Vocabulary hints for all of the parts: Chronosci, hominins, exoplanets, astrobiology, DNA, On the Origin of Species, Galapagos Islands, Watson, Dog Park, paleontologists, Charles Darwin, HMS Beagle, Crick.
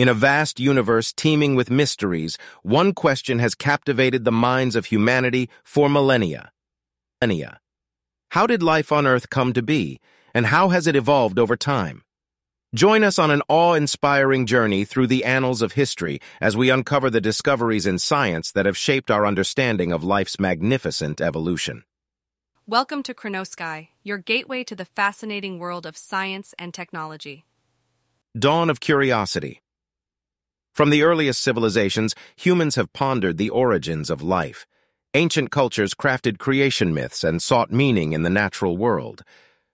In a vast universe teeming with mysteries, one question has captivated the minds of humanity for millennia. How did life on Earth come to be, and how has it evolved over time? Join us on an awe-inspiring journey through the annals of history as we uncover the discoveries in science that have shaped our understanding of life's magnificent evolution. Welcome to Chronosci, your gateway to the fascinating world of science and technology. Dawn of Curiosity. From the earliest civilizations, humans have pondered the origins of life. Ancient cultures crafted creation myths and sought meaning in the natural world.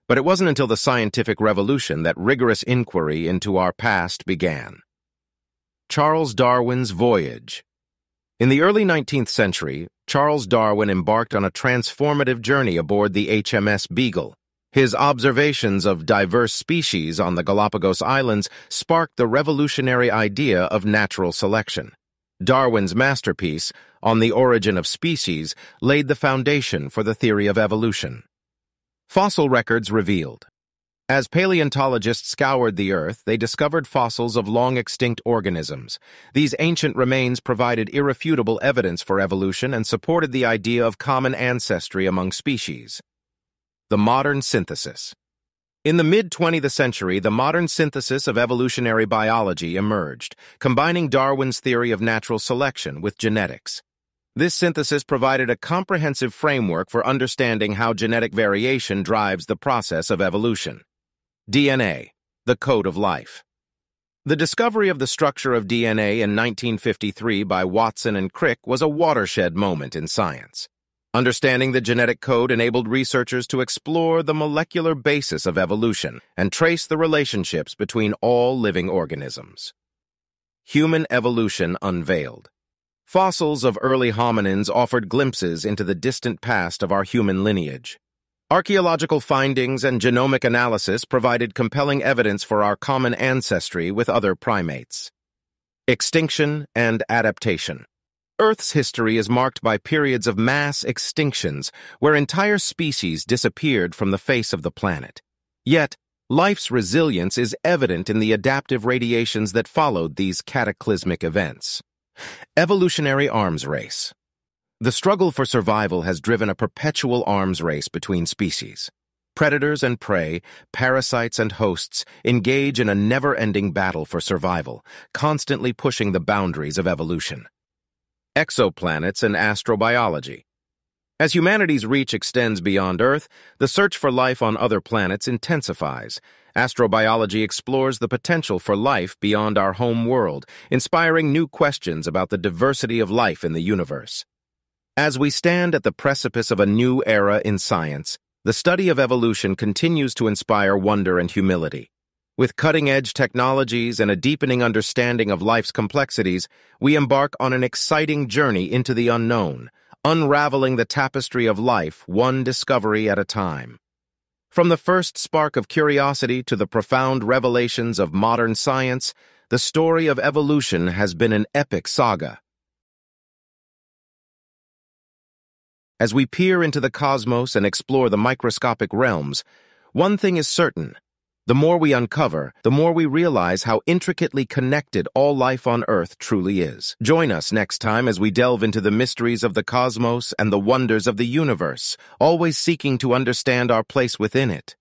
But it wasn't until the scientific revolution that rigorous inquiry into our past began. Charles Darwin's Voyage. In the early 19th century, Charles Darwin embarked on a transformative journey aboard the HMS Beagle. His observations of diverse species on the Galapagos Islands sparked the revolutionary idea of natural selection. Darwin's masterpiece, On the Origin of Species, laid the foundation for the theory of evolution. Fossil records revealed. As paleontologists scoured the Earth, they discovered fossils of long-extinct organisms. These ancient remains provided irrefutable evidence for evolution and supported the idea of common ancestry among species. The modern synthesis. In the mid-20th century, the modern synthesis of evolutionary biology emerged, combining Darwin's theory of natural selection with genetics. This synthesis provided a comprehensive framework for understanding how genetic variation drives the process of evolution. DNA, the code of life. The discovery of the structure of DNA in 1953 by Watson and Crick was a watershed moment in science. Understanding the genetic code enabled researchers to explore the molecular basis of evolution and trace the relationships between all living organisms. Human evolution unveiled. Fossils of early hominins offered glimpses into the distant past of our human lineage. Archaeological findings and genomic analysis provided compelling evidence for our common ancestry with other primates. Extinction and adaptation. Earth's history is marked by periods of mass extinctions where entire species disappeared from the face of the planet. Yet, life's resilience is evident in the adaptive radiations that followed these cataclysmic events. Evolutionary arms race. The struggle for survival has driven a perpetual arms race between species. Predators and prey, parasites and hosts engage in a never-ending battle for survival, constantly pushing the boundaries of evolution. Exoplanets and astrobiology. As humanity's reach extends beyond Earth, the search for life on other planets intensifies. Astrobiology explores the potential for life beyond our home world, inspiring new questions about the diversity of life in the universe. As we stand at the precipice of a new era in science, the study of evolution continues to inspire wonder and humility. With cutting-edge technologies and a deepening understanding of life's complexities, we embark on an exciting journey into the unknown, unraveling the tapestry of life one discovery at a time. From the first spark of curiosity to the profound revelations of modern science, the story of evolution has been an epic saga. As we peer into the cosmos and explore the microscopic realms, one thing is certain. The more we uncover, the more we realize how intricately connected all life on Earth truly is. Join us next time as we delve into the mysteries of the cosmos and the wonders of the universe, always seeking to understand our place within it.